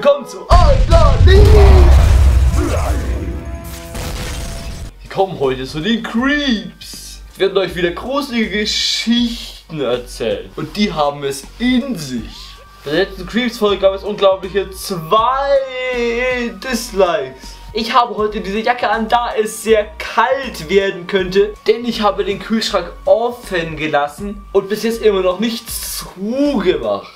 willkommen zu Alter Lee! Wir kommen heute zu den Creeps. Wir werden euch wieder gruselige Geschichten erzählen. Und die haben es in sich. Bei der letzten Creeps-Folge gab es unglaubliche 2 Dislikes. Ich habe heute diese Jacke an, da es sehr kalt werden könnte, denn ich habe den Kühlschrank offen gelassen und bis jetzt immer noch nichts zugemacht.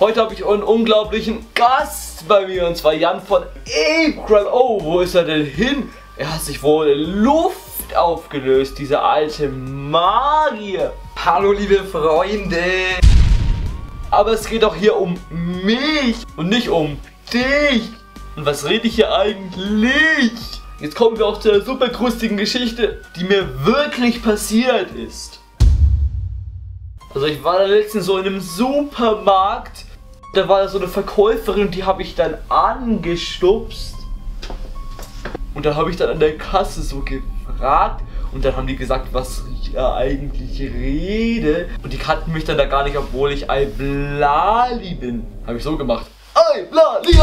Heute habe ich einen unglaublichen Gast bei mir, und zwar Jan von April. Oh, wo ist er denn hin? Er hat sich wohl in Luft aufgelöst, dieser alte Magier. Hallo liebe Freunde. Aber es geht auch hier um mich und nicht um dich. Und was rede ich hier eigentlich? Jetzt kommen wir auch zu einer super krustigen Geschichte, die mir wirklich passiert ist. Also ich war da letztens so in einem Supermarkt, da war da so eine Verkäuferin, die habe ich dann angestupst. Und dann habe ich dann an der Kasse so gefragt und dann haben die gesagt, was ich eigentlich rede. Und die kannten mich dann da gar nicht, obwohl ich iBlali bin. Habe ich so gemacht. iBlali!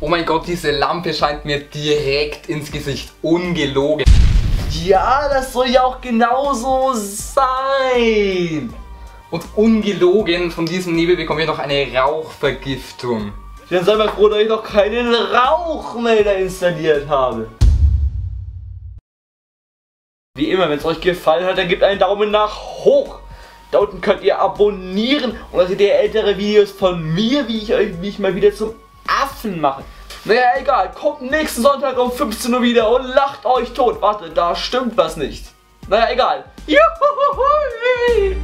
Oh mein Gott, diese Lampe scheint mir direkt ins Gesicht. Ungelogen. Ja, das soll ja auch genauso sein. Und ungelogen, von diesem Nebel bekommen wir noch eine Rauchvergiftung. Dann sei mal froh, dass ich noch keinen Rauchmelder installiert habe. Wie immer, wenn es euch gefallen hat, dann gebt einen Daumen nach hoch. Da unten könnt ihr abonnieren. Und da seht ihr ältere Videos von mir, wie ich mal wieder zum Affen mache. Naja, egal, kommt nächsten Sonntag um 15 Uhr wieder und lacht euch tot. Warte, da stimmt was nicht. Naja, egal. Juhu!